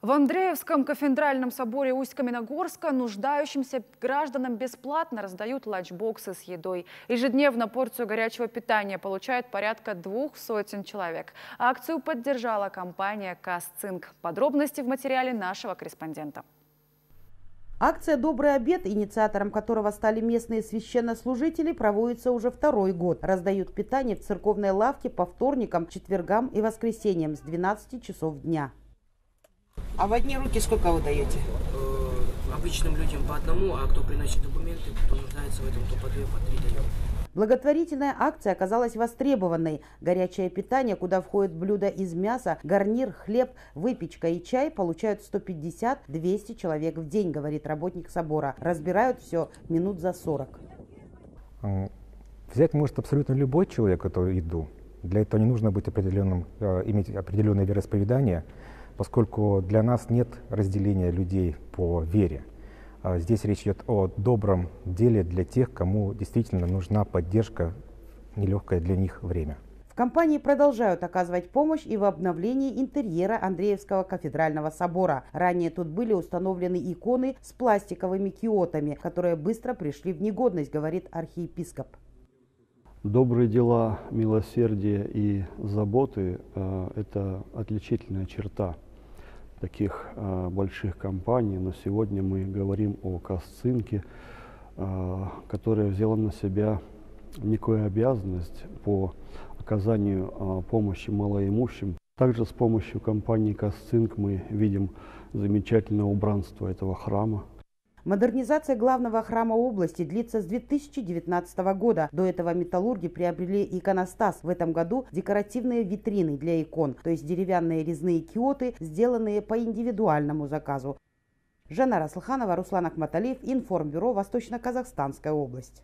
В Андреевском кафедральном соборе Усть-Каменогорска нуждающимся гражданам бесплатно раздают ланчбоксы с едой. Ежедневно порцию горячего питания получает порядка 200 человек. Акцию поддержала компания «Казцинк». Подробности в материале нашего корреспондента. Акция «Добрый обед», инициатором которого стали местные священнослужители, проводится уже второй год. Раздают питание в церковной лавке по вторникам, четвергам и воскресеньям с 12 часов дня. А в одни руки сколько вы даете? Обычным людям по одному, а кто приносит документы, кто нуждается в этом, то по две, по три даем. Благотворительная акция оказалась востребованной. Горячее питание, куда входят блюда из мяса, гарнир, хлеб, выпечка и чай, получают 150-200 человек в день, говорит работник собора. Разбирают все минут за 40. Взять может абсолютно любой человек эту еду. Для этого не нужно быть определенным, иметь определенное вероисповедание, поскольку для нас нет разделения людей по вере. Здесь речь идет о добром деле для тех, кому действительно нужна поддержка, нелегкое для них время. В компании продолжают оказывать помощь и в обновлении интерьера Андреевского кафедрального собора. Ранее тут были установлены иконы с пластиковыми киотами, которые быстро пришли в негодность, говорит архиепископ. Добрые дела, милосердие и заботы – это отличительная черта таких больших компаний. Но сегодня мы говорим о Казцинке, которая взяла на себя некую обязанность по оказанию помощи малоимущим. Также с помощью компании «Казцинк» мы видим замечательное убранство этого храма. Модернизация главного храма области длится с 2019 года. До этого металлурги приобрели иконостас. В этом году декоративные витрины для икон, то есть деревянные резные киоты, сделанные по индивидуальному заказу. Жанна Раслыханова, Руслан Ахматалиев, Информбюро Восточно-Казахстанская область.